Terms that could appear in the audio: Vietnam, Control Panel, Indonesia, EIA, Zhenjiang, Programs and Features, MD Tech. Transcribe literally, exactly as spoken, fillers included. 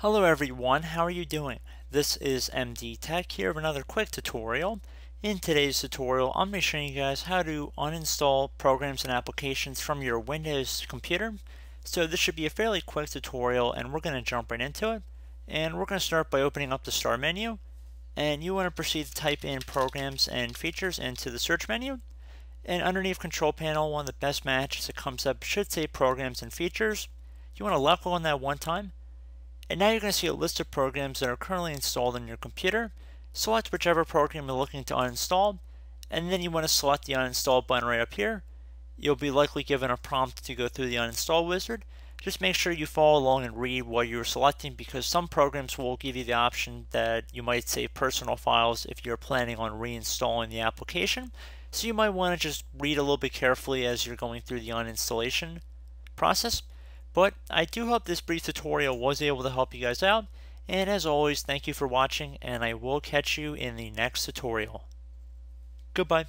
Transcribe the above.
Hello everyone, how are you doing? This is M D Tech here with another quick tutorial. In today's tutorial, I'm going to show you guys how to uninstall programs and applications from your Windows computer. So this should be a fairly quick tutorial and we're going to jump right into it. And we're going to start by opening up the start menu. And you want to proceed to type in Programs and Features into the search menu. And underneath Control Panel, one of the best matches that comes up should say Programs and Features. You want to left click on that one time. And now you're going to see a list of programs that are currently installed on your computer. Select whichever program you're looking to uninstall, and then you want to select the uninstall button right up here. You'll be likely given a prompt to go through the uninstall wizard. Just make sure you follow along and read what you're selecting, because some programs will give you the option that you might save personal files if you're planning on reinstalling the application. So you might want to just read a little bit carefully as you're going through the uninstallation process. But I do hope this brief tutorial was able to help you guys out, and as always, thank you for watching, and I will catch you in the next tutorial. Goodbye.